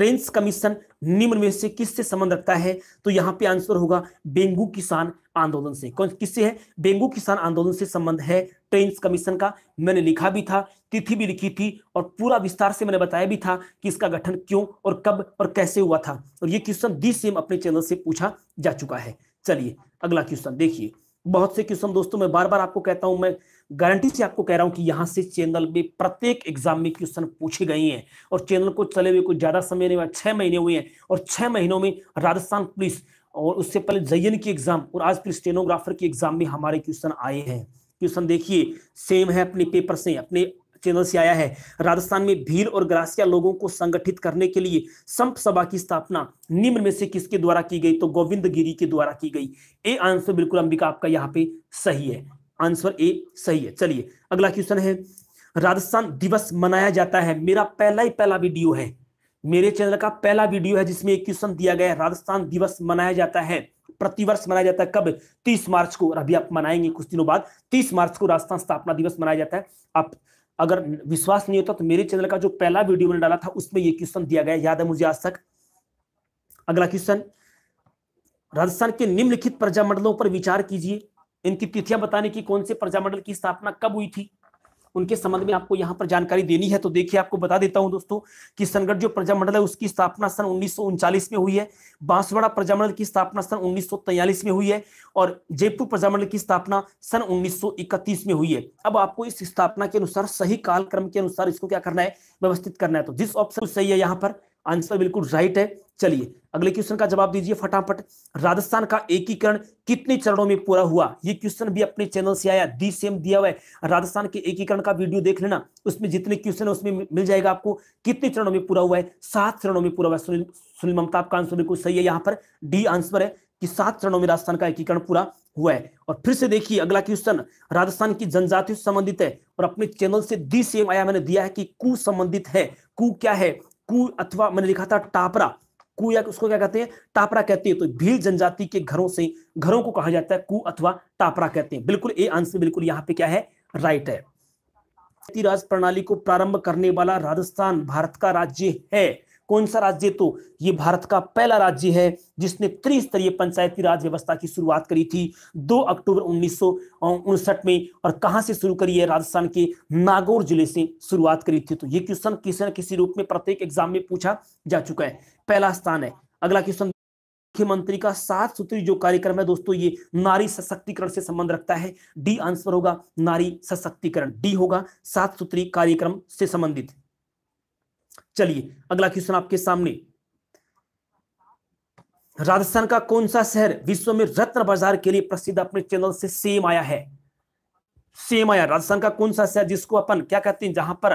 ट्रेंस कमीशन निम्न में से किससे संबंध रखता है? तो यहाँ पे आंसर होगा बेंगू किसान आंदोलन से। कौन किससे है? बेंगू किसान आंदोलन से संबंध है ट्रेंस कमीशन का। मैंने लिखा भी था, तिथि भी लिखी थी और पूरा विस्तार से मैंने बताया भी था कि इसका गठन क्यों और कब और कैसे हुआ था। और ये क्वेश्चन दी सेम अपने चैनल से पूछा जा चुका है। चलिए अगला क्वेश्चन देखिए। बहुत से क्वेश्चन दोस्तों मैं बार बार आपको कहता हूं, मैं गारंटी से आपको कह रहा हूं कि यहां से चैनल में प्रत्येक एग्जाम में क्वेश्चन पूछे गए हैं और चैनल को चले हुए कुछ ज्यादा समय नहीं हुआ, छह महीने हुए हैं। और छह महीनों में राजस्थान पुलिस और उससे पहले जयन की एग्जाम और आज फिर स्टेनोग्राफर की एग्जाम में हमारे क्वेश्चन आए हैं। क्वेश्चन देखिए सेम है अपने पेपर से, अपने चैनल से आया है। राजस्थान में भील और ग्रासिया लोगों को संगठित करने के लिए संप सभा की स्थापना निम्न में से किसके द्वारा की गई? तो गोविंद गिरी के द्वारा की गई। ए आंसर बिल्कुल अंबिका आपका यहाँ पे सही है, आंसर ए सही है। चलिए अगला क्वेश्चन है, राजस्थान दिवस मनाया जाता है। मेरा पहला ही पहला वीडियो है, मेरे चैनल का पहला वीडियो है जिसमें एक क्वेश्चन दिया गया है, राजस्थान दिवस मनाया जाता है, प्रतिवर्ष मनाया जाता है, कब? तीस मार्च को। और अभी आप मनाएंगे कुछ दिनों बाद, तीस मार्च को राजस्थान स्थापना दिवस मनाया जाता है। आप अगर विश्वास नहीं होता तो मेरे चैनल का जो पहला वीडियो मैंने डाला था उसमें यह क्वेश्चन दिया गया, याद है मुझे आज तक। अगला क्वेश्चन, राजस्थान के निम्नलिखित प्रजामंडलों पर विचार कीजिए। इनकी तिथियां बताने की कौन से प्रजामंडल की स्थापना कब हुई थी, उनके संबंध में आपको यहां पर जानकारी देनी है। तो देखिए आपको बता देता हूं दोस्तों कि किशनगढ़ जो प्रजामंडल है उसकी स्थापना सन उन्नीस सौ उनचालीस में हुई है। बांसवाड़ा प्रजामंडल की स्थापना सन उन्नीस सौ तैंतालीस में हुई है और जयपुर प्रजामंडल की स्थापना सन उन्नीस सौ इकतीस में हुई है। अब आपको इस स्थापना के अनुसार सही कालक्रम के अनुसार इसको क्या करना है, व्यवस्थित करना है। तो जिस ऑप्शन सही है यहाँ पर आंसर बिल्कुल राइट है। चलिए अगले क्वेश्चन का जवाब दीजिए फटाफट। राजस्थान का एकीकरण कितने चरणों में पूरा हुआ? ये क्वेश्चन भी अपने चैनल से आया, दी सेम दिया हुआ है। राजस्थान के एकीकरण का वीडियो देख लेना, उसमें जितने क्वेश्चन है उसमें मिल जाएगा आपको कितने चरणों में पूरा हुआ है। सात चरणों में पूरा हुआ है। सुनील सुनील ममता आपका आंसर बिल्कुल सही है, यहाँ पर डी आंसर है कि सात चरणों में राजस्थान का एकीकरण पूरा हुआ है। और फिर से देखिए अगला क्वेश्चन, राजस्थान की जनजाति से संबंधित है और अपने चैनल से दी सेम आया, मैंने दिया है कि कु संबंधित है। कु क्या है? कु अथवा मैंने लिखा था टापरा, कु या उसको क्या कहते हैं, टापरा कहते हैं। तो भील जनजाति के घरों से घरों को कहा जाता है कु अथवा टापरा कहते हैं। बिल्कुल ए आंसर बिल्कुल यहाँ पे क्या है, राइट है। भारतीय राज प्रणाली को प्रारंभ करने वाला राजस्थान भारत का राज्य है। कौन सा राज्य? तो ये भारत का पहला राज्य है जिसने त्रिस्तरीय पंचायती राज व्यवस्था की शुरुआत करी थी दो अक्टूबर उन्नीस सौ उनसठ में। और कहां से शुरू करी है? राजस्थान के नागौर जिले से शुरुआत करी थी। तो ये क्वेश्चन किसी न किसी रूप में प्रत्येक एग्जाम में पूछा जा चुका है, पहला स्थान है। अगला क्वेश्चन, मुख्यमंत्री का सात सूत्री जो कार्यक्रम है दोस्तों ये नारी सशक्तिकरण से संबंध रखता है। डी आंसर होगा नारी सशक्तिकरण, डी होगा सात सूत्री कार्यक्रम से संबंधित। चलिए अगला क्वेश्चन आपके सामने, राजस्थान का कौन सा शहर विश्व में रत्न बाजार के लिए प्रसिद्ध? अपने चैनल से सेम आया है, सेम आया। राजस्थान का कौन सा शहर जिसको अपन क्या कहते हैं, जहां पर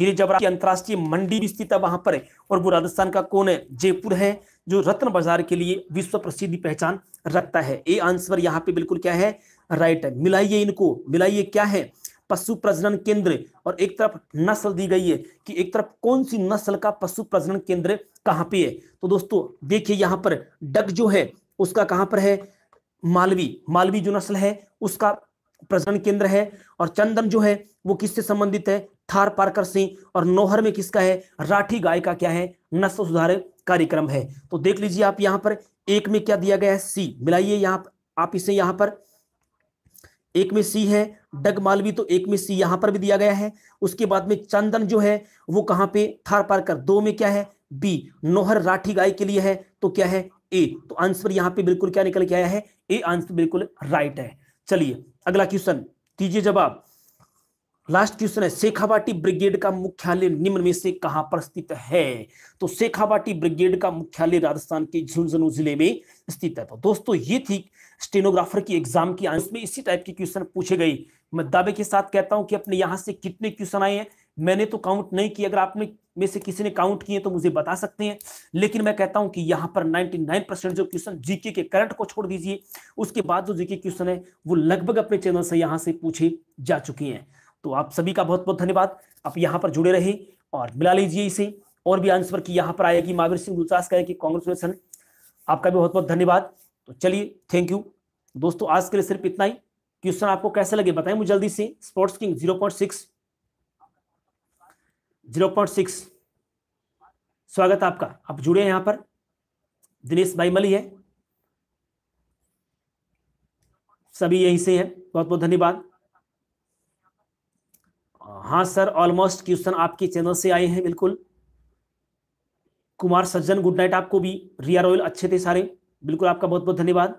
हीरे जवाहरात की अंतरराष्ट्रीय मंडी भी स्थित है वहां पर, और वो राजस्थान का कौन है? जयपुर है, जो रत्न बाजार के लिए विश्व प्रसिद्धि पहचान रखता है। ए आंसर यहाँ पे बिल्कुल क्या है, राइट है। मिलाइए इनको, मिलाइए क्या है, पशु प्रजनन केंद्र और एक तरफ नस्ल दी गई है कि एक तरफ कौन सी नस्ल का पशु प्रजनन केंद्र कहां पे है। तो दोस्तों देखिए यहां पर डग जो है उसका कहां पर है, मालवी, मालवी जो नस्ल है उसका प्रजनन केंद्र है। और चंदन जो है वो किससे संबंधित है, थार पारकर सिंह। और नौहर में किसका है, राठी गाय का क्या है, नस्ल सुधार कार्यक्रम है। तो देख लीजिए आप यहाँ पर एक में क्या दिया गया है, सी। मिलाइए यहाँ आप इसे, यहाँ पर एक में सी है डग मालवी, तो एक में सी यहां पर भी दिया गया है। उसके बाद में चंदन जो है वो कहां पे, थार पारकर, दो में क्या है, बी। नोहर राठी गाय के लिए है तो क्या है, ए। तो आंसर यहां पे बिल्कुल क्या निकल के आया है, ए आंसर बिल्कुल राइट है। चलिए अगला क्वेश्चन दीजिए जवाब, लास्ट क्वेश्चन है, शेखावाटी ब्रिगेड का मुख्यालय निम्न में से कहां पर स्थित है? तो शेखावाटी ब्रिगेड का मुख्यालय राजस्थान के झुंझुनू जिले में स्थित है। तो दोस्तों ये थी स्टेनोग्राफर की एग्जाम की आंसर में इसी टाइप के क्वेश्चन पूछे गए। मैं दावे के साथ कहता हूं कि अपने यहां से कितने क्वेश्चन आए हैं मैंने तो काउंट नहीं किया, अगर आपने में से किसी ने काउंट किए तो मुझे बता सकते हैं। लेकिन मैं कहता हूं कि यहां पर निन्यानवे परसेंट जो क्वेश्चन जीके के करंट को छोड़ दीजिए, उसके बाद जो जीके क्वेश्चन है वो लगभग अपने चैनल से यहां से पूछे जा चुके हैं। तो आप सभी का बहुत बहुत धन्यवाद, आप यहाँ पर जुड़े रहे और मिला लीजिए इसे और भी आंसर की यहाँ पर आएगी। महावीर सिंह गुलचास कहे कि कांग्रेचुलेसन, आपका भी बहुत बहुत धन्यवाद। तो चलिए थैंक यू दोस्तों, आज के लिए सिर्फ इतना ही। क्वेश्चन आपको कैसे लगे बताएं मुझे जल्दी से। Sports king zero point six zero point six स्वागत आपका, आप जुड़े हैं। यहां पर दिनेश भाई मली है, सभी यहीं से हैं, बहुत बहुत धन्यवाद। हाँ सर, ऑलमोस्ट क्वेश्चन आपके चैनल से आए हैं, बिल्कुल। कुमार सज्जन, गुड नाइट आपको भी। रिया रॉयल, अच्छे थे सारे, बिल्कुल आपका बहुत बहुत धन्यवाद।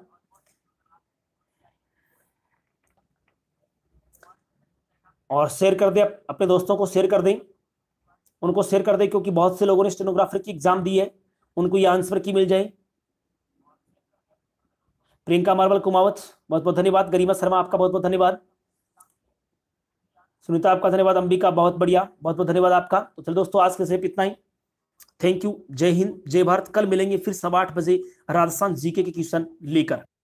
और शेयर कर दें, अपने दोस्तों को शेयर कर दें, उनको शेयर कर दें, क्योंकि बहुत से लोगों ने स्टेनोग्राफर की एग्जाम दी है, उनको ये आंसर की मिल जाए। प्रियंका मार्बल कुमावत, बहुत बहुत धन्यवाद। गरिमा शर्मा, आपका बहुत बहुत धन्यवाद। सुनीता, आपका धन्यवाद। अंबिका, बहुत बढ़िया, बहुत बहुत धन्यवाद आपका। तो चलिए दोस्तों, आज के सिर्फ इतना ही। थैंक यू, जय हिंद, जय भारत। कल मिलेंगे फिर सवा आठ बजे राजस्थान जीके के क्वेश्चन लेकर।